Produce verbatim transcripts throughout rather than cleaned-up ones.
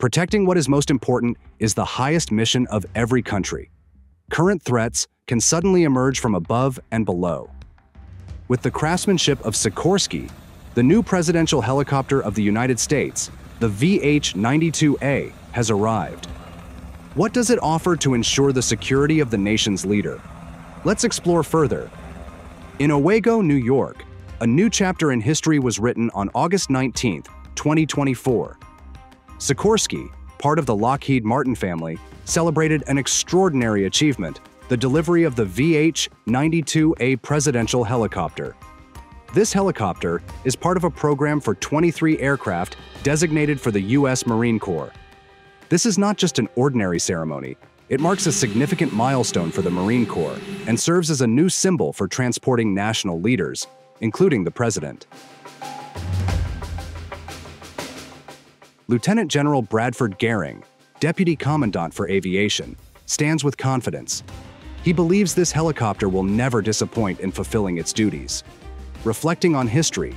Protecting what is most important is the highest mission of every country. Current threats can suddenly emerge from above and below. With the craftsmanship of Sikorsky, the new presidential helicopter of the United States, the V H ninety-two A, has arrived. What does it offer to ensure the security of the nation's leader? Let's explore further. In Owego, New York, a new chapter in history was written on August nineteenth, twenty twenty-four. Sikorsky, part of the Lockheed Martin family, celebrated an extraordinary achievement, the delivery of the V H ninety-two A presidential helicopter. This helicopter is part of a program for twenty-three aircraft designated for the U S Marine Corps. This is not just an ordinary ceremony. It marks a significant milestone for the Marine Corps and serves as a new symbol for transporting national leaders, including the president. Lieutenant General Bradford Gehring, Deputy Commandant for Aviation, stands with confidence. He believes this helicopter will never disappoint in fulfilling its duties. Reflecting on history,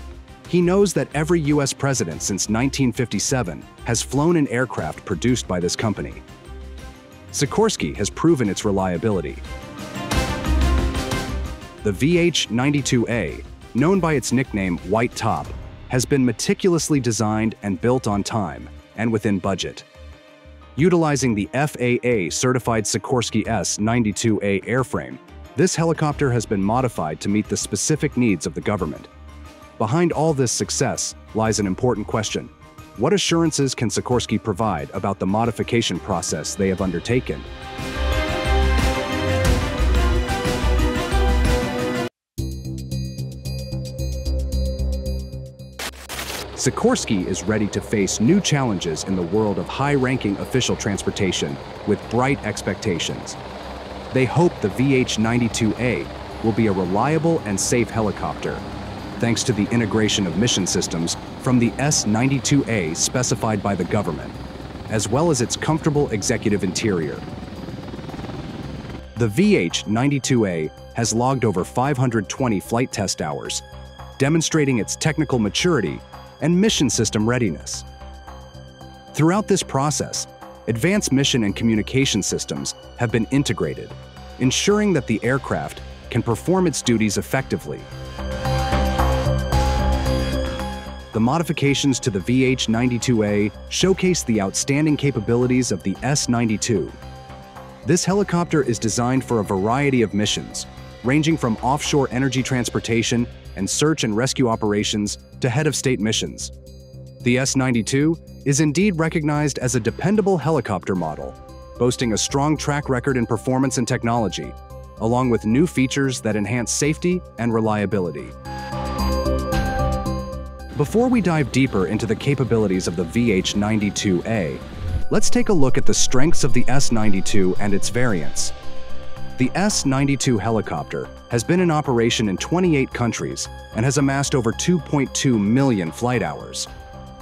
he knows that every U S president since nineteen fifty-seven has flown an aircraft produced by this company. Sikorsky has proven its reliability. The V H ninety-two A, known by its nickname White Top, has been meticulously designed and built on time and within budget. Utilizing the F A A-certified Sikorsky S ninety-two A airframe, this helicopter has been modified to meet the specific needs of the government. Behind all this success lies an important question. What assurances can Sikorsky provide about the modification process they have undertaken? Sikorsky is ready to face new challenges in the world of high-ranking official transportation with bright expectations. They hope the V H ninety-two A will be a reliable and safe helicopter, thanks to the integration of mission systems from the S ninety-two A specified by the government, as well as its comfortable executive interior. The V H ninety-two A has logged over five hundred twenty flight test hours, demonstrating its technical maturity and mission system readiness. Throughout this process, advanced mission and communication systems have been integrated, ensuring that the aircraft can perform its duties effectively. The modifications to the V H ninety-two A showcase the outstanding capabilities of the S ninety-two. This helicopter is designed for a variety of missions, ranging from offshore energy transportation and search and rescue operations to head of state missions. The S ninety-two is indeed recognized as a dependable helicopter model, boasting a strong track record in performance and technology, along with new features that enhance safety and reliability. Before we dive deeper into the capabilities of the V H ninety-two A, let's take a look at the strengths of the S ninety-two and its variants. The S ninety-two helicopter has been in operation in twenty-eight countries and has amassed over two point two million flight hours.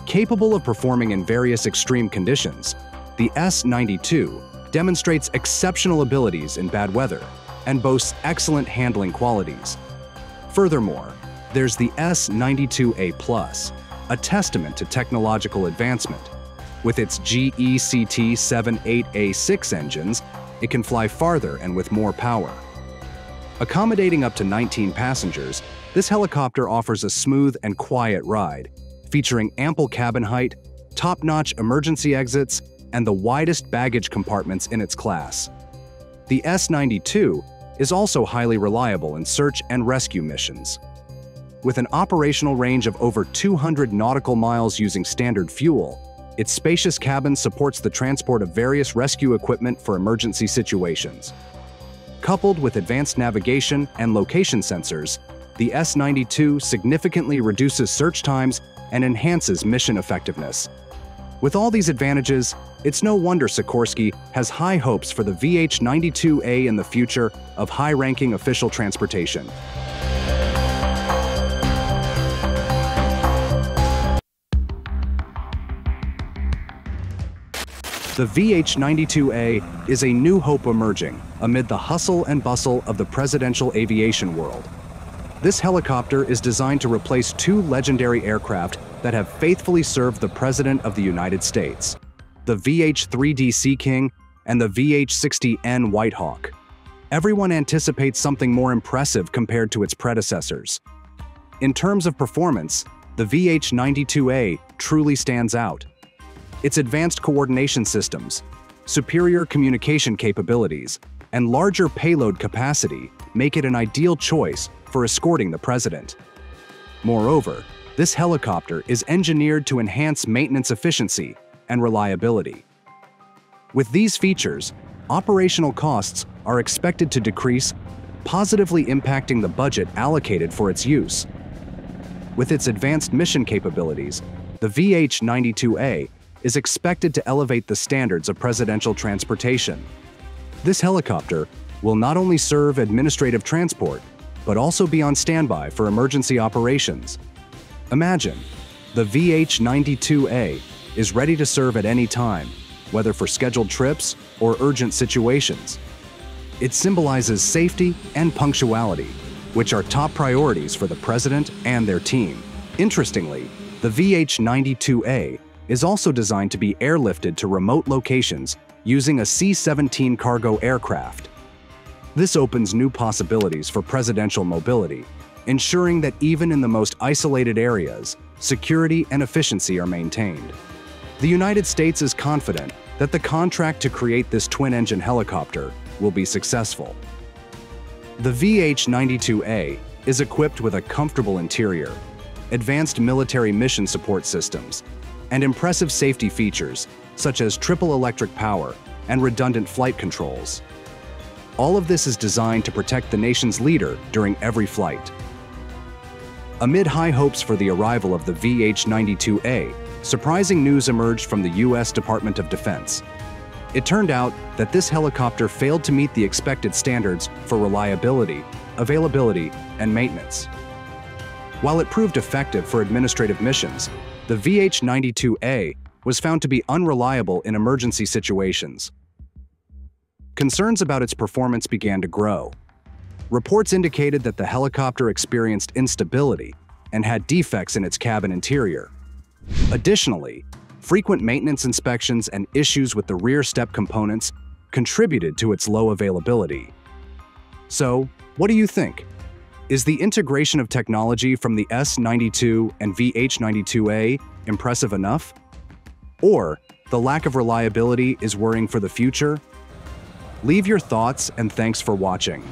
Capable of performing in various extreme conditions, the S ninety-two demonstrates exceptional abilities in bad weather and boasts excellent handling qualities. Furthermore, there's the S ninety-two A plus, a testament to technological advancement. With its G E C T seventy-eight A six engines, it can fly farther and with more power. Accommodating up to nineteen passengers, this helicopter offers a smooth and quiet ride, featuring ample cabin height, top-notch emergency exits, and the widest baggage compartments in its class. The S ninety-two is also highly reliable in search and rescue missions. With an operational range of over two hundred nautical miles using standard fuel, its spacious cabin supports the transport of various rescue equipment for emergency situations. Coupled with advanced navigation and location sensors, the S ninety-two significantly reduces search times and enhances mission effectiveness. With all these advantages, it's no wonder Sikorsky has high hopes for the V H ninety-two A in the future of high-ranking official transportation. The V H ninety-two A is a new hope emerging amid the hustle and bustle of the presidential aviation world. This helicopter is designed to replace two legendary aircraft that have faithfully served the President of the United States, the the V H three D Sea King, and the V H sixty N White Hawk. Everyone anticipates something more impressive compared to its predecessors. In terms of performance, the V H ninety-two A truly stands out. Its advanced coordination systems, superior communication capabilities, and larger payload capacity make it an ideal choice for escorting the president. Moreover, this helicopter is engineered to enhance maintenance efficiency and reliability. With these features, operational costs are expected to decrease, positively impacting the budget allocated for its use. With its advanced mission capabilities, the V H ninety-two A is expected to elevate the standards of presidential transportation. This helicopter will not only serve administrative transport, but also be on standby for emergency operations. Imagine, the V H ninety-two A is ready to serve at any time, whether for scheduled trips or urgent situations. It symbolizes safety and punctuality, which are top priorities for the president and their team. Interestingly, the V H ninety-two A is also designed to be airlifted to remote locations using a C seventeen cargo aircraft. This opens new possibilities for presidential mobility, ensuring that even in the most isolated areas, security and efficiency are maintained. The United States is confident that the contract to create this twin-engine helicopter will be successful. The V H ninety-two A is equipped with a comfortable interior, advanced military mission support systems, and impressive safety features such as triple electric power and redundant flight controls. All of this is designed to protect the nation's leader during every flight. Amid high hopes for the arrival of the V H ninety-two A, surprising news emerged from the U S Department of Defense. It turned out that this helicopter failed to meet the expected standards for reliability, availability, and maintenance. While it proved effective for administrative missions, the V H ninety-two A was found to be unreliable in emergency situations. Concerns about its performance began to grow. Reports indicated that the helicopter experienced instability and had defects in its cabin interior. Additionally, frequent maintenance inspections and issues with the rear step components contributed to its low availability. So, what do you think? Is the integration of technology from the S ninety-two and V H ninety-two A impressive enough? Or, the lack of reliability is worrying for the future? Leave your thoughts and thanks for watching.